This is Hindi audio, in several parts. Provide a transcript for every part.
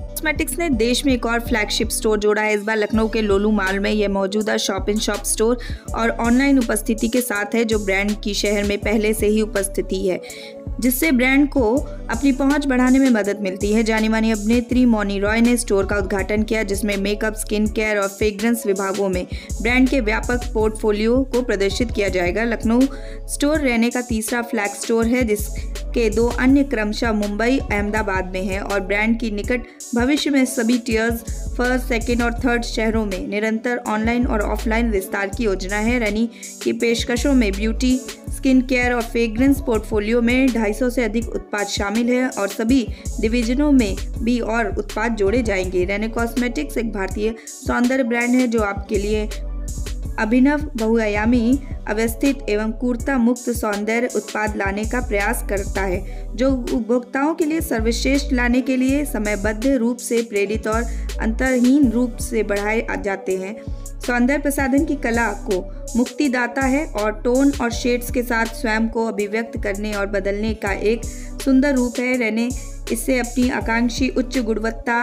कॉस्मेटिक्स ने देश में एक और फ्लैगशिप स्टोर जोड़ा है। इस बार लखनऊ के लुल्लू मॉल में यह मौजूदा शॉप इन शॉप स्टोर और ऑनलाइन उपस्थिति के साथ है, जो ब्रांड की शहर में पहले से ही उपस्थिति है, जिससे ब्रांड को अपनी पहुंच बढ़ाने में मदद मिलती है। जानी मानी अभिनेत्री मौनी रॉय ने स्टोर का उद्घाटन किया, जिसमें मेकअप, स्किन केयर और फ्रेग्रेंस विभागों में ब्रांड के व्यापक पोर्टफोलियो को प्रदर्शित किया जाएगा। लखनऊ स्टोर रेने का तीसरा फ्लैग स्टोर है, जिसके दो अन्य क्रमशः मुंबई, अहमदाबाद में हैं और ब्रांड की निकट भविष्य में सभी टियर्स, फर्स्ट, सेकेंड और थर्ड शहरों में निरंतर ऑनलाइन और ऑफलाइन विस्तार की योजना है। रेनी की पेशकशों में ब्यूटी, स्किन केयर और फ्रेग्रेंस पोर्टफोलियो में 250 से अधिक उत्पाद शामिल है और सभी डिवीजनों में भी और उत्पाद जोड़े जाएंगे। रेने कॉस्मेटिक्स एक भारतीय सौंदर्य ब्रांड है, जो आपके लिए अभिनव, बहुआयामी, अवस्थित एवं कुर्ता मुक्त सौंदर्य उत्पाद लाने का प्रयास करता है, जो उपभोक्ताओं के लिए सर्वश्रेष्ठ लाने के लिए समयबद्ध रूप से प्रेरित और अंतरहीन रूप से बढ़ाए जाते हैं। सौंदर्य प्रसाधन की कला को मुक्ति दाता है और टोन और शेड्स के साथ स्वयं को अभिव्यक्त करने और बदलने का एक सुंदर रूप है। रेने इससे अपनी आकांक्षी उच्च गुणवत्ता,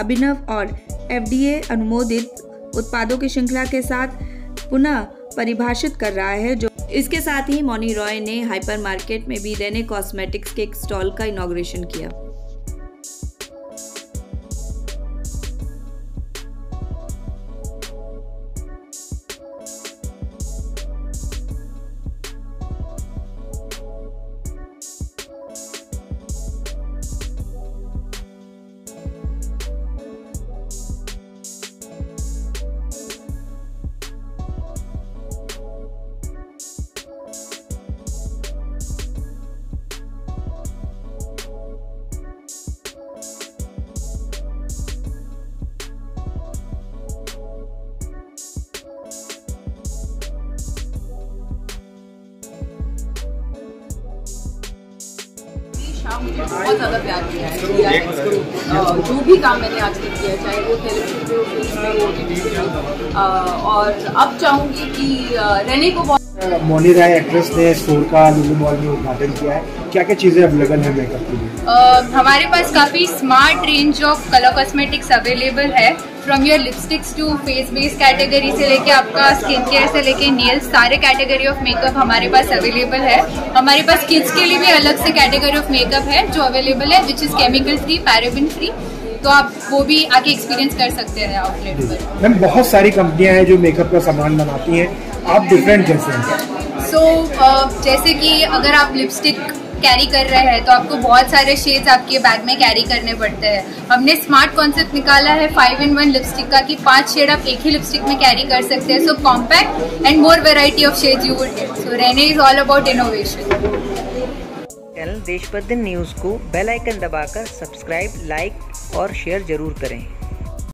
अभिनव और FDA अनुमोदित उत्पादों की श्रृंखला के साथ पुनः परिभाषित कर रहा है। जो इसके साथ ही मौनी रॉय ने हाइपर मार्केट में भी रेने कॉस्मेटिक्स के एक स्टॉल का इनॉग्रेशन किया। मुझे बहुत ज़्यादा प्यार किया है, जो भी काम मैंने आज तक किया, चाहे वो टेलीविजन पे हो, फिल्म में हो, और अब चाहूँगी कि रेने को बहुत। मौनी रॉय एक्ट्रेस ने स्टोर का लुलु मॉल में उद्घाटन किया है, क्या क्या चीज़ें अवेलेबल है मेकअप के लिए? हमारे पास काफ़ी smart range of colour cosmetics available है, from your lipsticks to face base category से लेके आपका स्किन केयर से लेके नेल्स, सारे कैटेगरी ऑफ मेकअप हमारे पास अवेलेबल है। हमारे पास किड्स के लिए भी अलग से कैटेगरी ऑफ मेकअप है जो अवेलेबल है, which is chemical free, paraben free, तो आप वो भी आके एक्सपीरियंस कर सकते हैं आउटलेट पर। मैम बहुत सारी कंपनियां हैं जो मेकअप का सामान बनाती हैं, आप डिफरेंट कैसे हैं? सो जैसे कि अगर आप लिपस्टिक कैरी कर रहे हैं तो आपको बहुत सारे शेड्स आपके बैग में कैरी करने पड़ते हैं। हमने स्मार्ट कॉन्सेप्ट निकाला है 5 in 1 लिपस्टिक का, कि 5 शेड आप एक ही लिपस्टिक में कैरी कर सकते हैं। So compact and more variety of shades you would get. So Renee is all about innovation. Channel देशप्रतिदिन news को बेल आइकन दबाकर सब्सक्राइब, लाइक और शेयर जरूर करें।